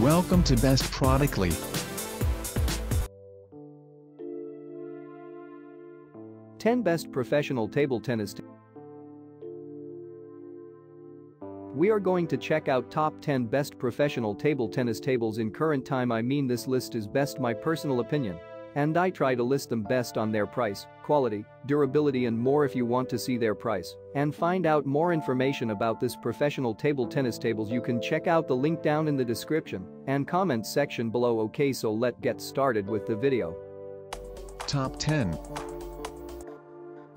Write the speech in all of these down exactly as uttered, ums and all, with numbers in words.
Welcome to Best Productly. ten Best Professional Table Tennis. We are going to check out top ten best professional table tennis tables in current time. I mean, this list is best my personal opinion, and I try to list them best on their price, quality, durability and more. If you want to see their price and find out more information about this professional table tennis tables, you can check out the link down in the description and comment section below. Okay, so let's get started with the video. Top ten.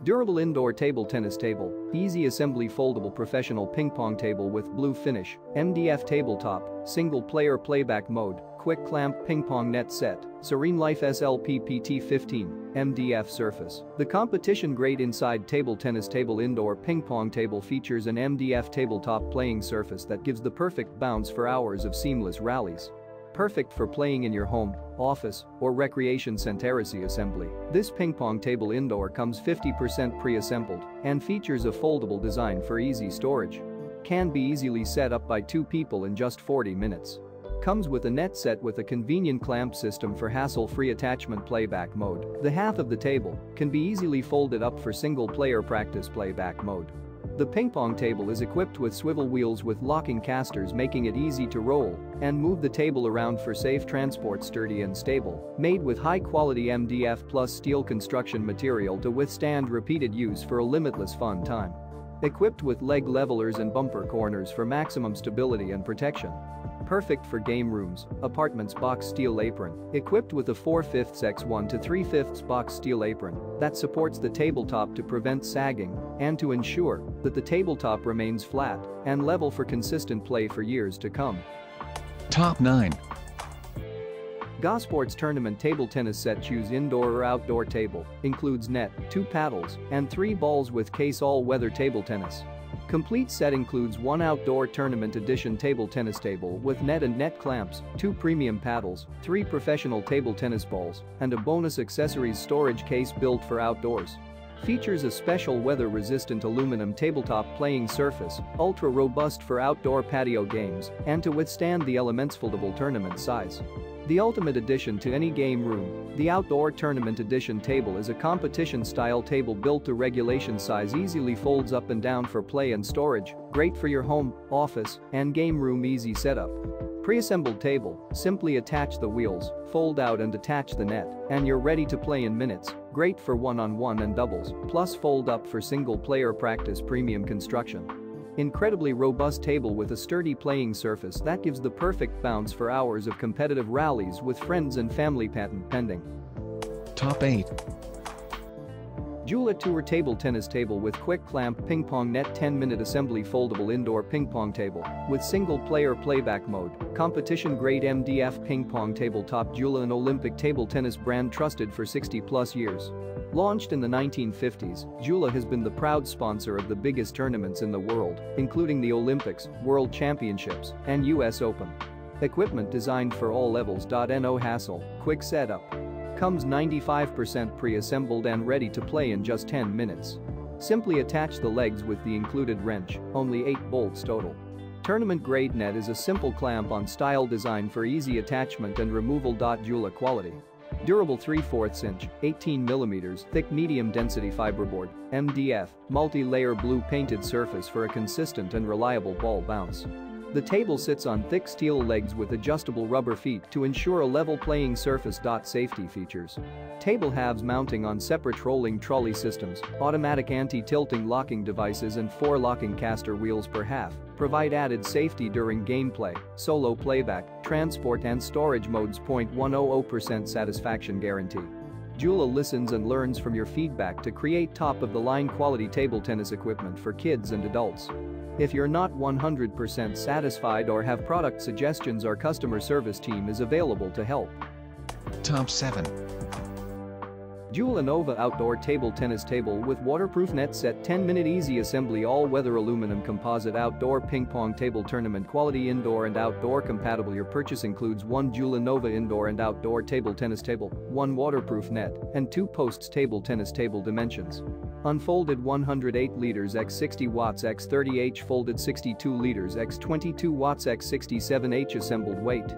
Durable indoor table tennis table, easy assembly foldable professional ping pong table with blue finish, M D F tabletop, single player playback mode, quick clamp ping pong net set, Serene Life S L P P T fifteen, M D F surface. The competition grade inside table tennis table indoor ping pong table features an M D F tabletop playing surface that gives the perfect bounce for hours of seamless rallies. Perfect for playing in your home, office, or recreation center. Assembly. This ping pong table indoor comes fifty percent pre-assembled and features a foldable design for easy storage. Can be easily set up by two people in just forty minutes. Comes with a net set with a convenient clamp system for hassle-free attachment playback mode. The half of the table can be easily folded up for single-player practice playback mode. The ping pong table is equipped with swivel wheels with locking casters, making it easy to roll and move the table around for safe transport. Sturdy and stable, made with high-quality M D F plus steel construction material to withstand repeated use for a limitless fun time. Equipped with leg levelers and bumper corners for maximum stability and protection. Perfect for game rooms, apartments. Box steel apron, equipped with a four fifths by one to three fifths box steel apron that supports the tabletop to prevent sagging and to ensure that the tabletop remains flat and level for consistent play for years to come. Top nine. GoSports Tournament Table Tennis Set. Choose indoor or outdoor table, includes net, two paddles, and three balls with case. All-weather table tennis. Complete set includes one outdoor tournament edition table tennis table with net and net clamps, two premium paddles, three professional table tennis balls, and a bonus accessories storage case built for outdoors. Features a special weather-resistant aluminum tabletop playing surface, ultra-robust for outdoor patio games and to withstand the elements. Foldable tournament size. The ultimate addition to any game room, the outdoor tournament edition table is a competition-style table built to regulation size, easily folds up and down for play and storage, great for your home, office, and game room. Easy setup. Pre-assembled table, simply attach the wheels, fold out and attach the net, and you're ready to play in minutes, great for one-on-one and doubles, plus fold up for single-player practice. Premium construction. Incredibly robust table with a sturdy playing surface that gives the perfect bounce for hours of competitive rallies with friends and family. Patent pending. Top eight. JOOLA Tour Table Tennis Table with Quick Clamp Ping Pong Net. Ten minute Assembly Foldable Indoor Ping Pong Table with Single Player Playback Mode. Competition Grade M D F Ping Pong Tabletop. JOOLA, an Olympic table tennis brand trusted for sixty plus years. Launched in the nineteen fifties, JOOLA has been the proud sponsor of the biggest tournaments in the world, including the Olympics, World Championships, and U S Open. Equipment designed for all levels. No hassle, quick setup. Comes ninety-five percent pre-assembled and ready to play in just ten minutes. Simply attach the legs with the included wrench, only eight bolts total. Tournament grade net is a simple clamp-on style design for easy attachment and removal. JOOLA quality. Durable three quarters inch, eighteen millimeter thick medium density fiberboard, M D F, multi-layer blue painted surface for a consistent and reliable ball bounce. The table sits on thick steel legs with adjustable rubber feet to ensure a level playing surface. Safety features. Table halves mounting on separate rolling trolley systems, automatic anti-tilting locking devices and four locking caster wheels per half, provide added safety during gameplay, solo playback, transport and storage modes. one hundred percent satisfaction guarantee. JOOLA listens and learns from your feedback to create top-of-the-line quality table tennis equipment for kids and adults. If you're not one hundred percent satisfied or have product suggestions, our customer service team is available to help. Top seven. JOOLA NOVA Outdoor Table Tennis Table with Waterproof Net Set. ten minute Easy Assembly All-Weather Aluminum Composite Outdoor Ping Pong Table Tournament Quality Indoor and Outdoor Compatible. Your purchase includes one JOOLA NOVA Indoor and Outdoor Table Tennis Table, one Waterproof Net, and two Posts. Table Tennis Table dimensions. Unfolded one hundred eight liters by sixty watts by thirty inches. Folded sixty-two liters by twenty-two watts by sixty-seven inches. Assembled weight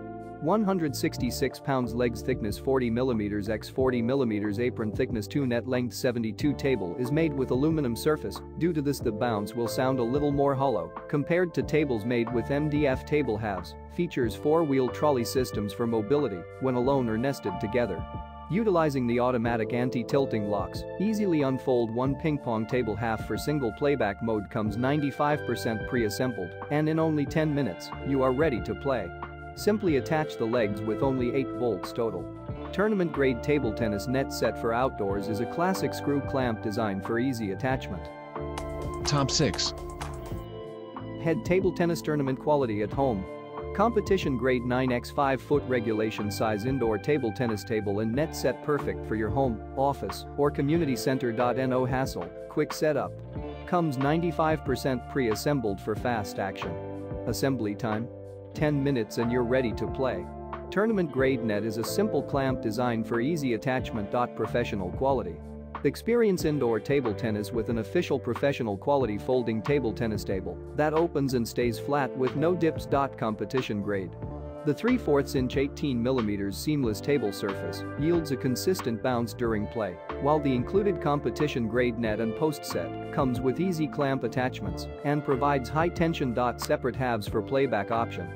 one hundred sixty-six pounds, legs thickness forty millimeters by forty millimeters, apron thickness two, net length seventy-two. Table is made with aluminum surface, due to this the bounds will sound a little more hollow compared to tables made with M D F. Table halves, features four-wheel trolley systems for mobility when alone or nested together. Utilizing the automatic anti-tilting locks, easily unfold one ping-pong table half for single playback mode comes ninety-five percent pre-assembled, and in only ten minutes, you are ready to play. Simply attach the legs with only eight bolts total. Tournament-grade table tennis net set for outdoors is a classic screw clamp design for easy attachment. Top six. Head table tennis tournament quality at home. Competition grade nine by five foot regulation size indoor table tennis table and net set perfect for your home, office, or community center. No hassle, quick setup. Comes ninety-five percent pre-assembled for fast action. Assembly time? ten minutes and you're ready to play. Tournament grade net is a simple clamp design for easy attachment. Professional quality. Experience indoor table tennis with an official professional quality folding table tennis table that opens and stays flat with no dips. Competition grade. The three quarters inch eighteen millimeter seamless table surface yields a consistent bounce during play, while the included competition grade net and post set comes with easy clamp attachments and provides high tension. Separate halves for playback option.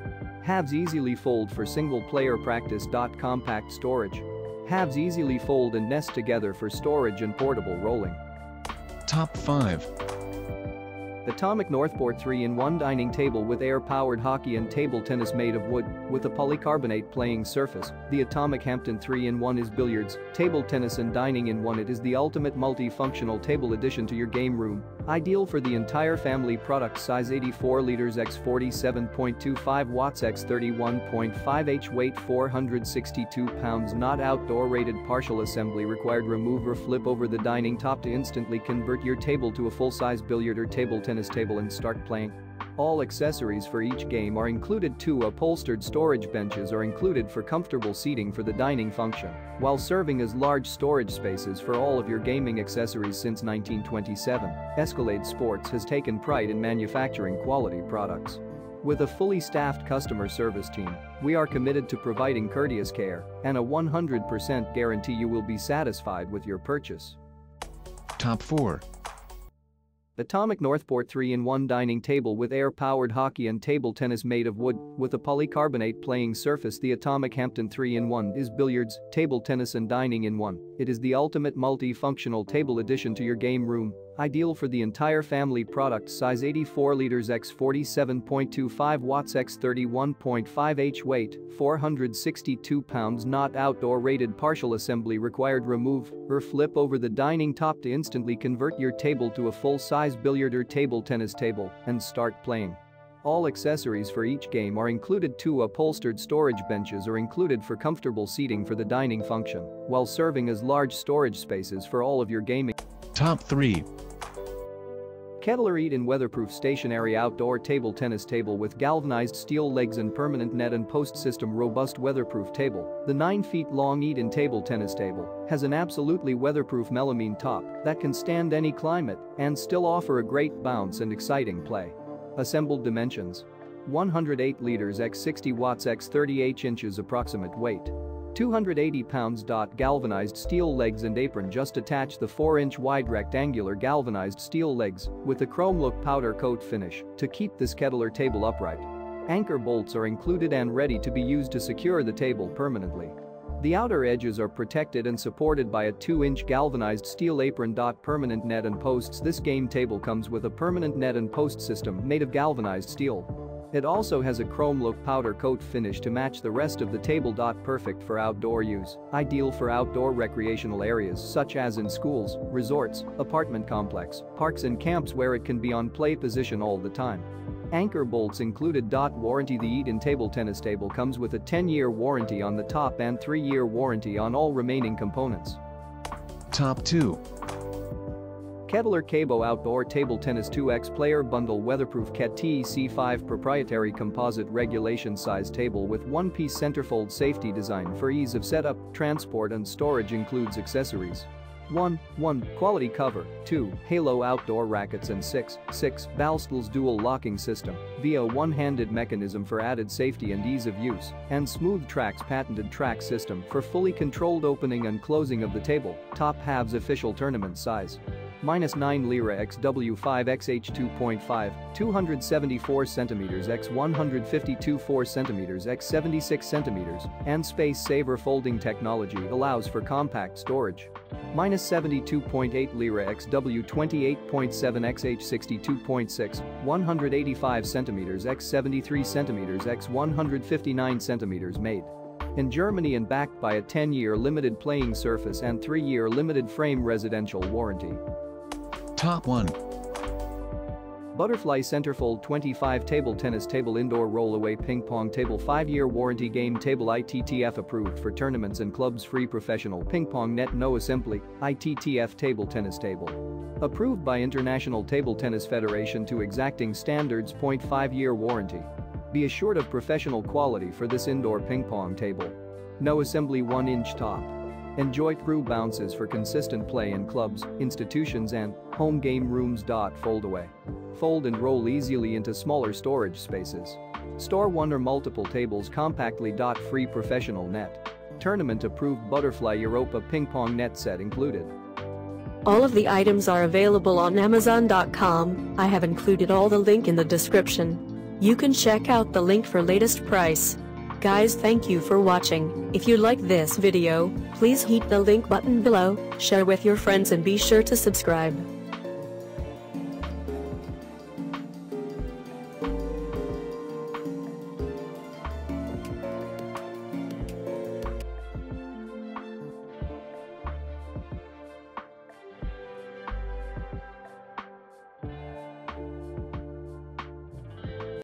Halves easily fold for single player practice. Compact storage. Halves easily fold and nest together for storage and portable rolling. Top five. Atomic Northport three in one dining table with air-powered hockey and table tennis made of wood, with a polycarbonate playing surface. The Atomic Hampton three in one is billiards, table tennis and dining in one. It is the ultimate multifunctional table addition to your game room, ideal for the entire family. Product size eighty-four liters by forty-seven point two five watts by thirty-one point five inches, weight four hundred sixty-two pounds. Not outdoor rated. Partial assembly required. Remove or flip over the dining top to instantly convert your table to a full-size billiard or table tennis table and start playing. All accessories for each game are included. Two upholstered storage benches are included for comfortable seating for the dining function, while serving as large storage spaces for all of your gaming accessories. Since nineteen twenty-seven, Escalade Sports has taken pride in manufacturing quality products. With a fully staffed customer service team, we are committed to providing courteous care and a one hundred percent guarantee you will be satisfied with your purchase. Top four. Atomic Northport three in one dining table with air-powered hockey and table tennis made of wood, with a polycarbonate playing surface. The Atomic Hampton three in one is billiards, table tennis and dining in one. It is the ultimate multifunctional table addition to your game room, ideal for the entire family. Product size eighty-four liters by forty-seven point two five watts by thirty-one point five inches, weight four hundred sixty-two pounds. Not outdoor rated. Partial assembly required. Remove or flip over the dining top to instantly convert your table to a full-size billiard or table tennis table and start playing. All accessories for each game are included. Two upholstered storage benches are included for comfortable seating for the dining function, while serving as large storage spaces for all of your gaming. Top three. Kettler Eden weatherproof stationary outdoor table tennis table with galvanized steel legs and permanent net and post system. Robust weatherproof table. The nine feet long Eden table tennis table has an absolutely weatherproof melamine top that can stand any climate and still offer a great bounce and exciting play. Assembled dimensions: one hundred eight liters by sixty watts by thirty-eight inches, approximate weight two hundred eighty pounds. Galvanized steel legs and apron. Just attach the four inch wide rectangular galvanized steel legs with a chrome look powder coat finish to keep this Kettler table upright. Anchor bolts are included and ready to be used to secure the table permanently. The outer edges are protected and supported by a two inch galvanized steel apron. Permanent net and posts. This game table comes with a permanent net and post system made of galvanized steel. It also has a chrome look powder coat finish to match the rest of the table. Perfect for outdoor use, ideal for outdoor recreational areas such as in schools, resorts, apartment complex, parks and camps where it can be on play position all the time. Anchor bolts included. Warranty. The Eden table tennis table comes with a ten year warranty on the top and three year warranty on all remaining components. Top two. Kettler Cabo outdoor table tennis two X player bundle weatherproof KETTEC five proprietary composite regulation size table with one-piece centerfold safety design for ease of setup, transport and storage. Includes accessories. one, one, quality cover, two, halo outdoor rackets, and six, six, Balstol's dual locking system via one-handed mechanism for added safety and ease of use, and Smooth Track's patented track system for fully controlled opening and closing of the table, top halves official tournament size. Minus nine Lira by W five by H two point five, two hundred seventy-four centimeters by one hundred fifty-two point four centimeters by seventy-six centimeters, and Space Saver folding technology allows for compact storage. Minus seventy-two point eight Lira by W twenty-eight point seven by H sixty-two point six, one hundred eighty-five centimeters by seventy-three centimeters by one hundred fifty-nine centimeters made in Germany and backed by a ten-year limited playing surface and three-year limited frame residential warranty. Top one. Butterfly Centerfold twenty-five Table Tennis Table Indoor Rollaway Ping Pong Table five-year warranty game table, I T T F approved for tournaments and clubs, free professional ping pong net, no assembly, I T T F table tennis table. Approved by International Table Tennis Federation to exacting standards. five-year warranty. Be assured of professional quality for this indoor ping pong table. No assembly, one-inch top. Enjoy through bounces for consistent play in clubs, institutions, and home game rooms. Fold away. Fold and roll easily into smaller storage spaces. Store one or multiple tables compactly. Free professional net. Tournament approved. Butterfly Europa ping pong net set included. All of the items are available on Amazon dot com. I have included all the link in the description. You can check out the link for latest price. Guys, thank you for watching. If you like this video, please hit the like button below, share with your friends, and be sure to subscribe.